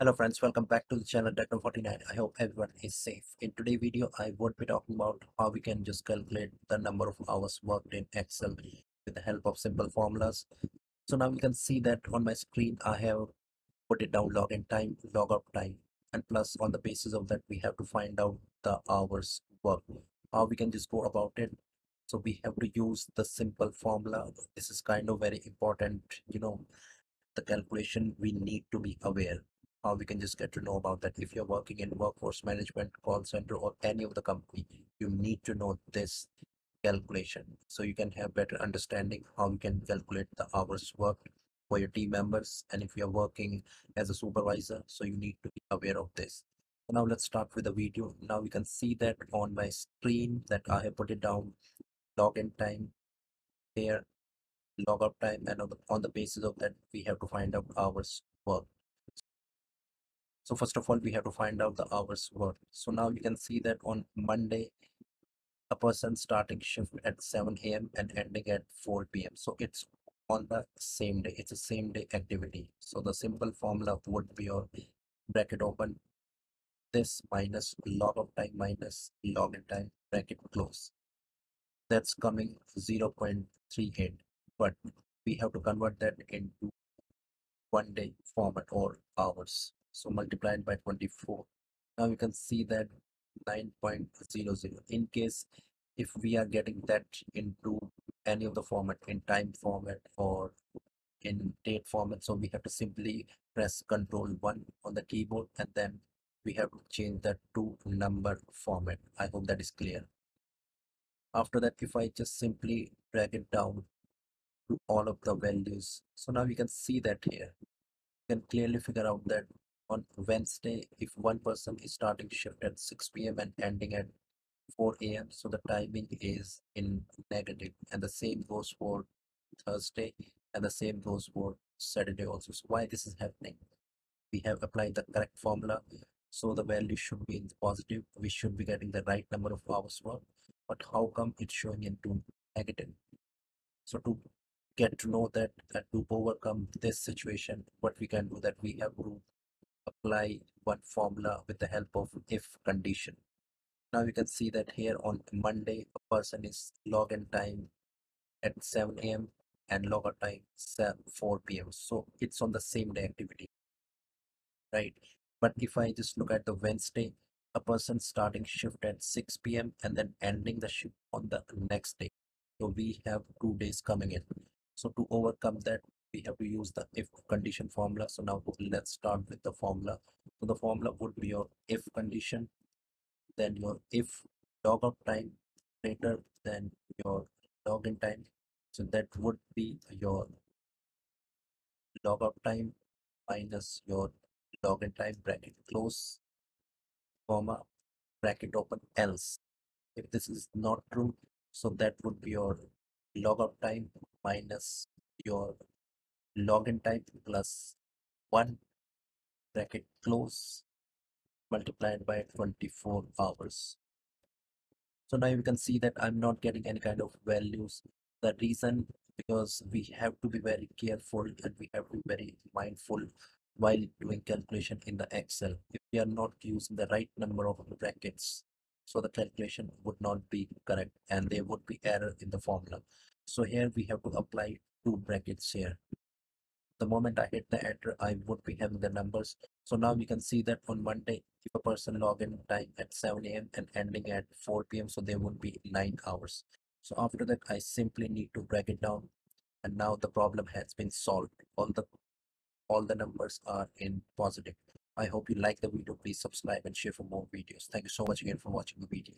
Hello friends, welcome back to the channel Techno49. I hope everyone is safe. In today's video, I would be talking about how we can just calculate the number of hours worked in Excel with the help of simple formulas. So now you can see that on my screen, I have put it down login time, logout time, and plus on the basis of that, we have to find out the hours worked. How we can just go about it. So we have to use the simple formula. This is kind of very important, the calculation we need to be aware. How we can just get to know about that. If you're working in workforce management, call center, or any of the company, you need to know this calculation so you can have better understanding how you can calculate the hours worked for your team members. And if you're working as a supervisor, so you need to be aware of this. So now let's start with the video. Now you can see that on my screen that I have put it down login time here, logout time, and on the basis of that we have to find out hours worked. So first of all, we have to find out the hours worked. So now you can see that on Monday, a person starting shift at 7 a.m. and ending at 4 p.m. So it's on the same day. It's a same day activity. So the simple formula would be your bracket open, this minus logout time minus login time, bracket close. That's coming 0.38. But we have to convert that into one day format or hours. So multiplied by 24. Now you can see that 9.00. In case if we are getting that into any of the format, in time format or in date format, so we have to simply press Ctrl+1 on the keyboard and then we have to change that to number format. I hope that is clear. After that, if I just simply drag it down to all of the values, so now you can see that here. You can clearly figure out that on Wednesday, if one person is starting shift at 6 p.m. and ending at 4 a.m., so the timing is in negative, and the same goes for Thursday, and the same goes for Saturday also. So why this is happening? We have applied the correct formula, so the value should be in the positive. We should be getting the right number of hours worked, but how come it's showing into negative? So to get to know that and to overcome this situation, what we can do that we have to apply one formula with the help of if condition. Now you can see that here on Monday, a person is login time at 7 a.m. and logout time 4 p.m. So it's on the same day activity, right? But if I just look at the Wednesday, a person starting shift at 6 p.m. and then ending the shift on the next day. So we have 2 days coming in. So to overcome that, we have to use the if condition formula. So now let's start with the formula. So the formula would be your if condition, then your if logout time greater than your login time. So that would be your logout time minus your login time, bracket close, comma, bracket open, else. If this is not true, so that would be your logout time minus your login time plus 1, bracket close, multiplied by 24 hours. So now you can see that I'm not getting any kind of values. The reason, because we have to be very careful and we have to be very mindful while doing calculation in the Excel. If we are not using the right number of brackets, so the calculation would not be correct and there would be error in the formula. So here we have to apply 2 brackets here. The moment I hit the enter, I would be having the numbers. So now we can see that on Monday, if a person login time at 7 a.m. and ending at 4 p.m., so there would be 9 hours. So after that, I simply need to break it down, and now the problem has been solved. All the numbers are in positive. I hope you like the video. Please subscribe and share for more videos. Thank you so much again for watching the video.